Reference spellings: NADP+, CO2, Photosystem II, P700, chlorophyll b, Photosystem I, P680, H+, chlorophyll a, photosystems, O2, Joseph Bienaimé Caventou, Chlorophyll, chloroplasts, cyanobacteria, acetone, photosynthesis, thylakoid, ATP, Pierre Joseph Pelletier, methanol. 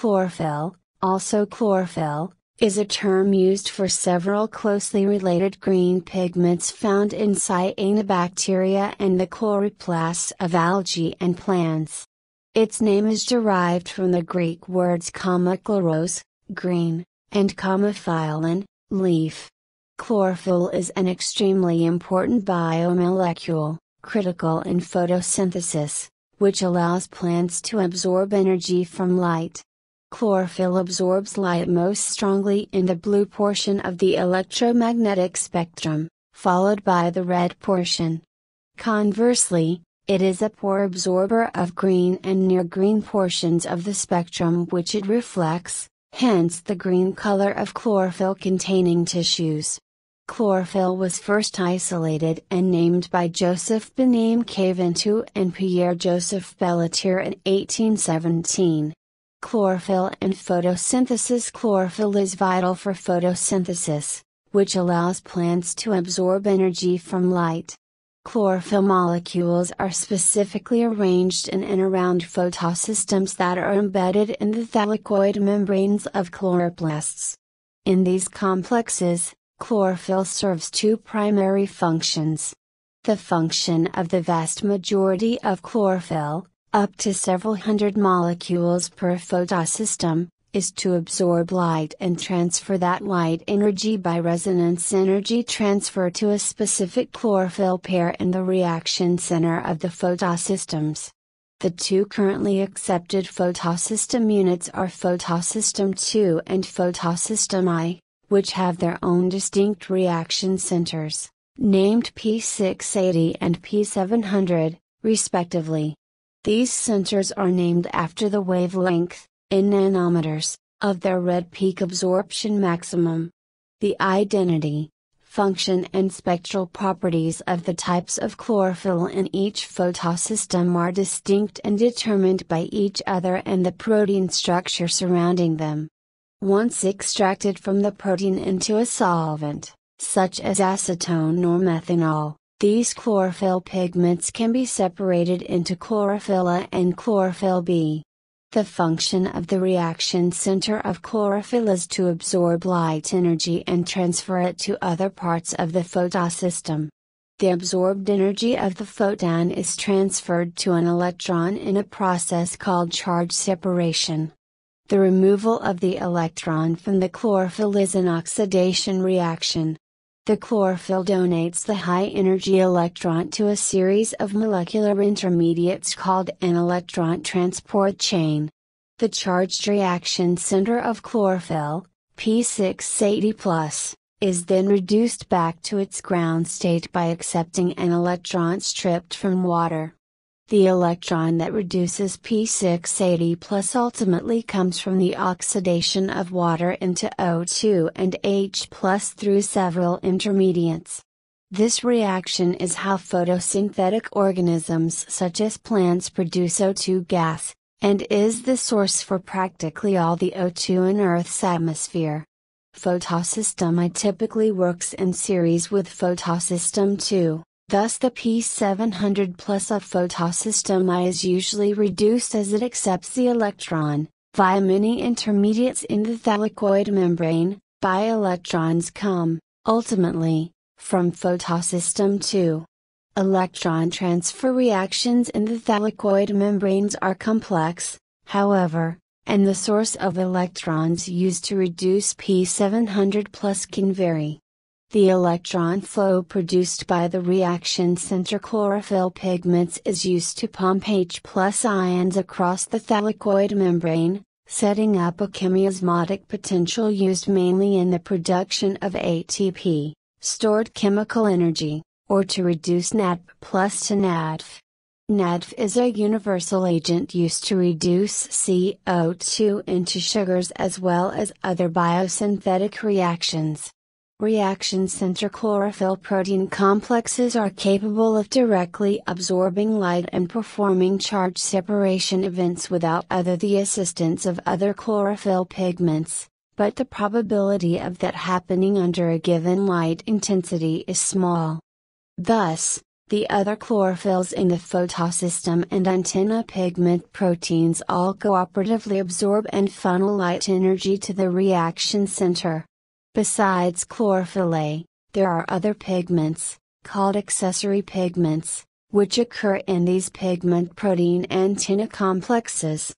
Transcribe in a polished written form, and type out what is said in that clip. Chlorophyll, also chlorophyll, is a term used for several closely related green pigments found in cyanobacteria and the chloroplasts of algae and plants. Its name is derived from the Greek words chloros, green, and phyllin, leaf. Chlorophyll is an extremely important biomolecule, critical in photosynthesis, which allows plants to absorb energy from light. Chlorophyll absorbs light most strongly in the blue portion of the electromagnetic spectrum, followed by the red portion. Conversely, it is a poor absorber of green and near-green portions of the spectrum which it reflects, hence the green color of chlorophyll-containing tissues. Chlorophyll was first isolated and named by Joseph Bienaimé Caventou and Pierre Joseph Pelletier in 1817. Chlorophyll and photosynthesis. Chlorophyll is vital for photosynthesis, which allows plants to absorb energy from light. Chlorophyll molecules are specifically arranged in and around photosystems that are embedded in the thylakoid membranes of chloroplasts. In these complexes, chlorophyll serves two primary functions. The function of the vast majority of chlorophyll, up to several hundred molecules per photosystem, is to absorb light and transfer that light energy by resonance energy transfer to a specific chlorophyll pair in the reaction center of the photosystems. The two currently accepted photosystem units are Photosystem II and Photosystem I, which have their own distinct reaction centers, named P680 and P700, respectively. These centers are named after the wavelength, in nanometers, of their red peak absorption maximum. The identity, function and spectral properties of the types of chlorophyll in each photosystem are distinct and determined by each other and the protein structure surrounding them. Once extracted from the protein into a solvent, such as acetone or methanol, these chlorophyll pigments can be separated into chlorophyll a and chlorophyll b. The function of the reaction center of chlorophyll is to absorb light energy and transfer it to other parts of the photosystem. The absorbed energy of the photon is transferred to an electron in a process called charge separation. The removal of the electron from the chlorophyll is an oxidation reaction. The chlorophyll donates the high-energy electron to a series of molecular intermediates called an electron transport chain. The charged reaction center of chlorophyll, P680+, is then reduced back to its ground state by accepting an electron stripped from water. The electron that reduces P680+ ultimately comes from the oxidation of water into O2 and H+ through several intermediates. This reaction is how photosynthetic organisms such as plants produce O2 gas, and is the source for practically all the O2 in Earth's atmosphere. Photosystem I typically works in series with Photosystem II. Thus the P700+ of photosystem I is usually reduced as it accepts the electron, via many intermediates in the thylakoid membrane, by electrons come, ultimately, from photosystem II. Electron transfer reactions in the thylakoid membranes are complex, however, and the source of electrons used to reduce P700+ can vary. The electron flow produced by the reaction center chlorophyll pigments is used to pump H+ ions across the thylakoid membrane, setting up a chemiosmotic potential used mainly in the production of ATP, stored chemical energy, or to reduce NADP+ to NADF. NADF is a universal agent used to reduce CO2 into sugars as well as other biosynthetic reactions. Reaction center chlorophyll protein complexes are capable of directly absorbing light and performing charge separation events without the assistance of other chlorophyll pigments, but the probability of that happening under a given light intensity is small. Thus, The other chlorophylls in the photosystem and antenna pigment proteins all cooperatively absorb and funnel light energy to the reaction center. Besides chlorophyll A, there are other pigments, called accessory pigments, which occur in these pigment protein antenna complexes.